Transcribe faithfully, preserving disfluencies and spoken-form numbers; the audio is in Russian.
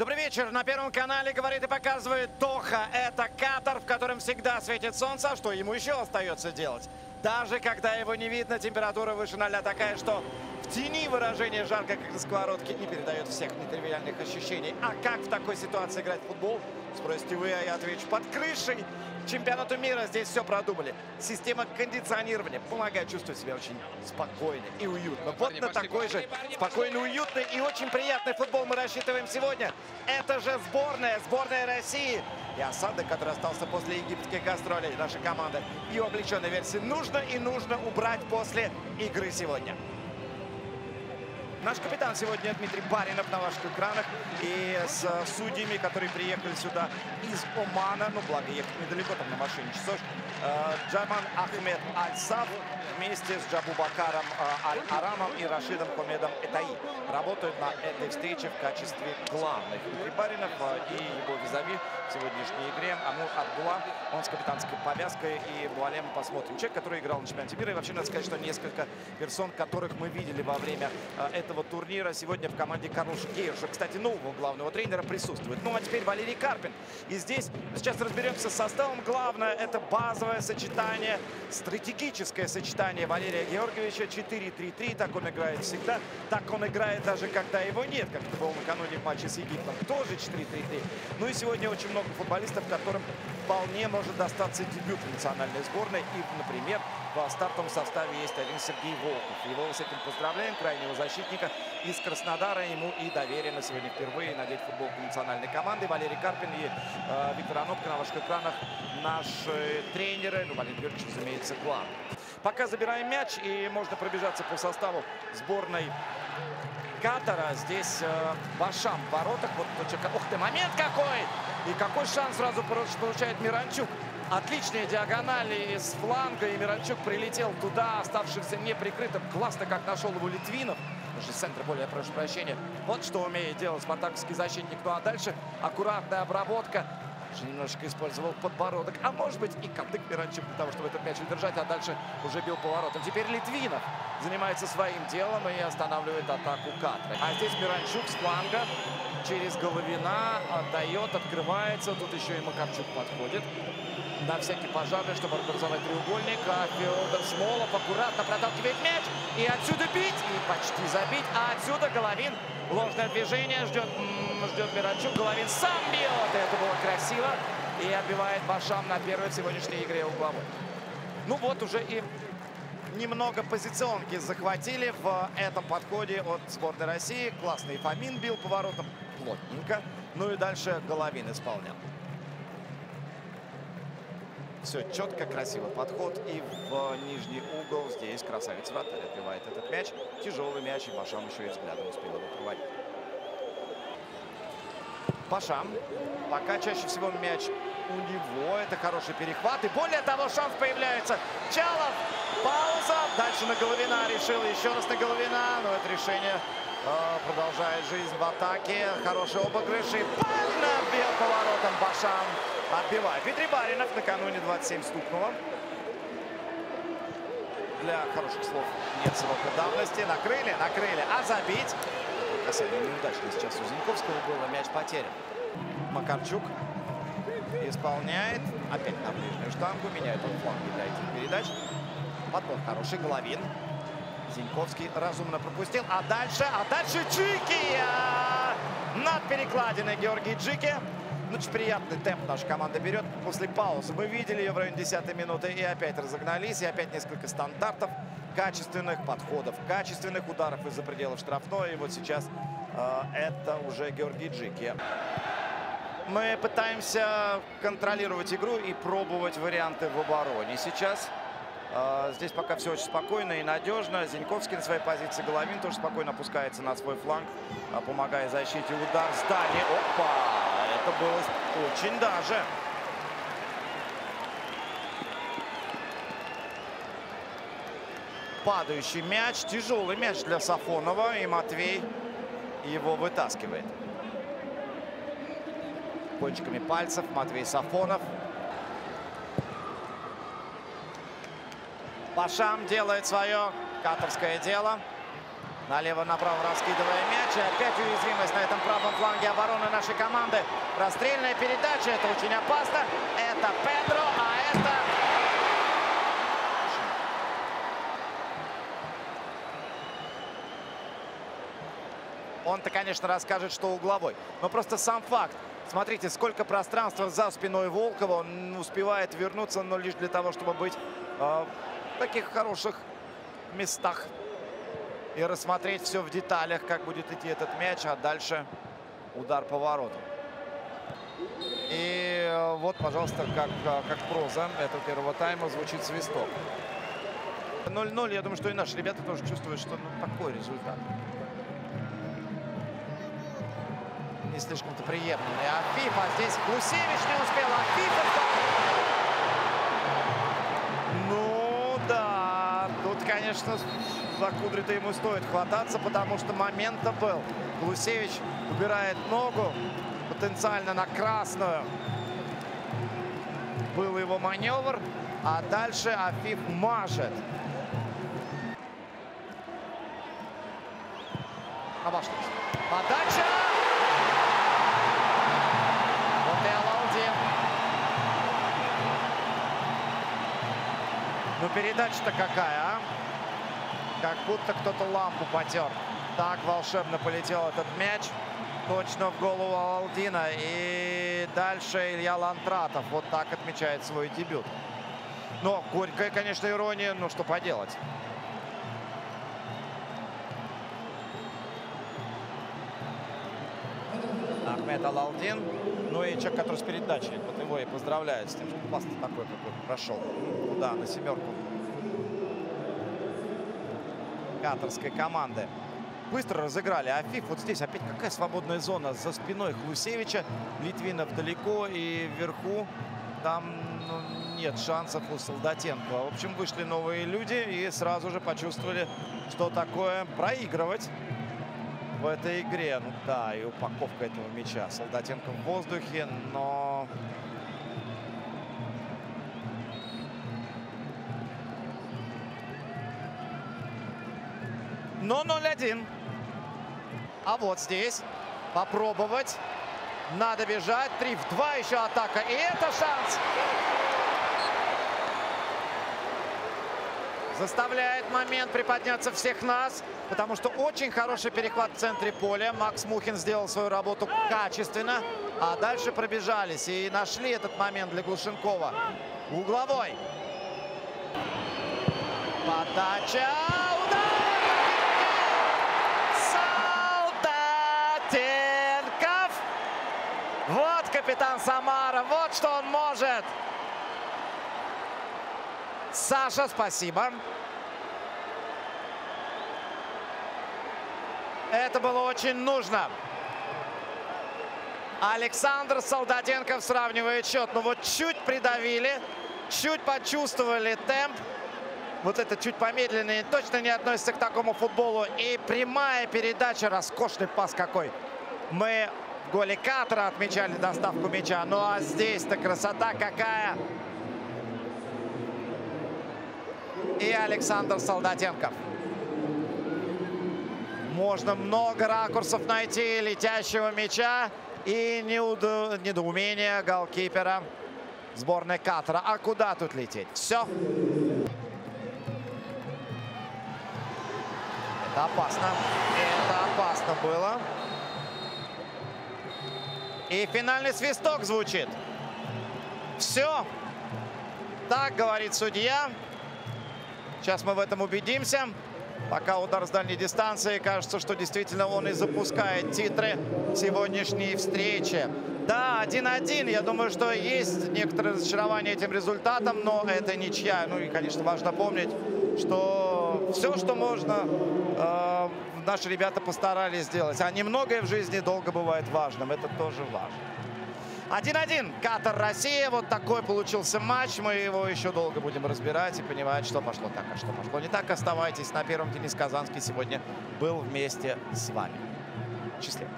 Добрый вечер. На Первом канале говорит и показывает Доха. Это Катар, в котором всегда светит солнце. А что ему еще остается делать? Даже когда его не видно, температура выше нуля такая, что в тени выражение «жарко, как на сковородке» не передает всех нетривиальных ощущений. А как в такой ситуации играть в футбол? Спросите вы, а я отвечу. Под крышей чемпионату мира здесь все продумали. Система кондиционирования помогает чувствовать себя очень спокойно и уютно. Вот на такой же спокойно, уютный и очень приятный футбол мы рассчитываем сегодня. Это же сборная, сборная России. И осадок, который остался после египетских гастролей нашей команды, ее облегченной версии, нужно и нужно убрать после игры сегодня. Наш капитан сегодня Дмитрий Баринов на ваших экранах. И с судьями, которые приехали сюда из Омана, ну, благо, ехать недалеко, там на машине часов, э, Джаман Ахмед Альсаб вместе с Джабубакаром э, Аль-Арамом и Рашидом Хумедом Этаи работают на этой встрече в качестве главных. Дмитрий Баринов э, и его визави в сегодняшней игре Амур Атгула. Он с капитанской повязкой и Буалем посмотрим. Человек, который играл на чемпионате мира. И вообще, надо сказать, что несколько персон, которых мы видели во время э, этого турнира, сегодня в команде Карл Шкеерша, кстати, нового главного тренера, присутствует. Ну а теперь Валерий Карпин. И здесь сейчас разберемся с составом. Главное, это базовое сочетание, стратегическое сочетание Валерия Георгиевича. четыре три три. Так он играет всегда. Так он играет даже когда его нет, как это было накануне в матче с Египтом. Тоже четыре три три. Ну и сегодня очень много футболистов, которым вполне может достаться дебют в национальной сборной. И, например, в стартовом составе есть один Сергей Волков. Его с этим поздравляем, крайнего защитника из Краснодара. Ему и доверено сегодня впервые надеть футболку национальной команды. Валерий Карпин и э, Виктор Анопко на ваших экранах. Наши тренеры, ну, Валерий Киркевич, разумеется, главный. Пока забираем мяч, и можно пробежаться по составу сборной Катара. Здесь э, Башам в воротах. Вот, ох ты, момент какой! И какой шанс сразу получает Миранчук. Отличные диагонали из фланга, и Миранчук прилетел туда, оставшимся неприкрытым. Классно, как нашел его Литвинов. Даже центр, более, прошу прощения. Вот что умеет делать спартаковский защитник. Ну а дальше аккуратная обработка. Даже немножечко использовал подбородок. А может быть и кадык Миранчук для того, чтобы этот мяч удержать. А дальше уже бил поворотом. Теперь Литвинов занимается своим делом и останавливает атаку Катары. А здесь Миранчук с фланга. Через Головина отдает, открывается. Тут еще и Макарчук подходит. На всякий пожарный, чтобы организовать треугольник. А Федор Смолов аккуратно проталкивает мяч. И отсюда бить. И почти забить. А отсюда Головин. Ложное движение. Ждет, ждет Миранчук. Головин сам бьет. Это было красиво. И отбивает Башам на первой сегодняшней игре угловой. Ну вот уже и немного позиционки захватили в этом подходе от сборной России. Классный Фомин бил поворотом. Плотненько. Ну и дальше Головин исполнял. Все четко, красиво подход. И в нижний угол здесь красавец вратарь отбивает этот мяч. Тяжелый мяч, и Башам еще и взглядом успел его проводить. Башам. Пока чаще всего мяч у него. Это хороший перехват. И более того, шанс появляется. Чалов. Пауза. Дальше на Головина решил. Еще раз на Головина. Но это решение э, продолжает жизнь в атаке. Хороший обыгрыш. И больно бьет поворотом Башам. Отбивает. Дмитрий Баринов накануне двадцать семь стукнуло. Для хороших слов нет срока давности. Накрыли, накрыли. А забить. Касание неудачно сейчас у Зиньковского было. Мяч потерян. Макарчук исполняет. Опять на ближнюю штангу. Меняет он фланг. Для этих передач. Подбор хороший. Головин. Зиньковский разумно пропустил. А дальше, а дальше Джики. Над перекладиной Георгий Джики. Очень приятный темп наша команда берет после паузы. Мы видели ее в районе десятой минуты и опять разогнались. И опять несколько стандартов, качественных подходов, качественных ударов из-за пределов штрафной. И вот сейчас э, это уже Георгий Джики. Мы пытаемся контролировать игру и пробовать варианты в обороне. Сейчас э, здесь пока все очень спокойно и надежно. Зиньковский на своей позиции, Головин тоже спокойно опускается на свой фланг, помогая защите. Удар в здание. Опа! Это было очень даже. Падающий мяч. Тяжелый мяч для Сафонова. И Матвей его вытаскивает. Кончиками пальцев Матвей Сафонов. Башам делает свое катарское дело. Налево-направо раскидывая мяч. И опять уязвимость на этом правом фланге обороны нашей команды. Расстрельная передача. Это очень опасно. Это Петро, а это... Он-то, конечно, расскажет, что угловой. Но просто сам факт. Смотрите, сколько пространства за спиной Волкова. Он успевает вернуться, но лишь для того, чтобы быть э, в таких хороших местах. И рассмотреть все в деталях, как будет идти этот мяч. А дальше удар по вороту. И э, вот, пожалуйста, как, как проза этого первого тайма звучит свисток. ноль-ноль. Я думаю, что и наши ребята тоже чувствуют, что ну, такой результат. Не слишком-то приемлемый. Афиф, а здесь Гусевич не успел. Афиф. Ну да, тут, конечно, за кудри-то ему стоит хвататься, потому что момент-то был. Гусевич убирает ногу, потенциально на красную. Был его маневр, а дальше Афиф машет. Обошлось. Подача! Ну передача-то какая, а? Как будто кто-то лампу потер. Так волшебно полетел этот мяч. Точно в голову Алаадина. И дальше Илья Лантратов. Вот так отмечает свой дебют. Но горькая, конечно, ирония. Ну что поделать. Ахмед Алаадин. Ну и человек, который с передачей. Вот его и поздравляют с тем, что пас такой какой-то прошел. Да, на семерку катарской команды. Быстро разыграли. Афиф вот здесь. Опять какая свободная зона за спиной Гусевича. Литвинов далеко и вверху. Там ну, нет шансов у Солдатенко. В общем, вышли новые люди и сразу же почувствовали, что такое проигрывать в этой игре. Ну да, и упаковка этого мяча. Солдатенко в воздухе, но... Но ноль-один. А вот здесь попробовать. Надо бежать. три в два еще атака. И это шанс. Заставляет момент приподняться всех нас. Потому что очень хороший перехват в центре поля. Макс Мухин сделал свою работу качественно. А дальше пробежались. И нашли этот момент для Глушенкова. Угловой. Подача. Удар. Вот капитан Самара, вот что он может. Саша, спасибо. Это было очень нужно. Александр Солдатенко сравнивает счет. Ну вот чуть придавили, чуть почувствовали темп. Вот это чуть помедленнее точно не относится к такому футболу. И прямая передача, роскошный пас какой. Мы... В голе КАТАРа отмечали доставку мяча. Ну а здесь-то красота какая. И Александр Солдатенко. Можно много ракурсов найти летящего мяча и неудо... недоумение голкипера сборной КАТАРа. А куда тут лететь? Все. Это опасно. Это опасно было. И финальный свисток звучит. Все. Так говорит судья. Сейчас мы в этом убедимся. Пока удар с дальней дистанции. Кажется, что действительно он и запускает титры сегодняшней встречи. Да, один-один. Я думаю, что есть некоторое разочарование этим результатом, но это ничья. Ну и, конечно, важно помнить, что все, что можно... Э Наши ребята постарались сделать. А немногое в жизни долго бывает важным. Это тоже важно. один-один. КАТАР, Россия. Вот такой получился матч. Мы его еще долго будем разбирать и понимать, что пошло так, а что пошло не так. Оставайтесь на первом. Денис Казанский сегодня был вместе с вами. Счастливо.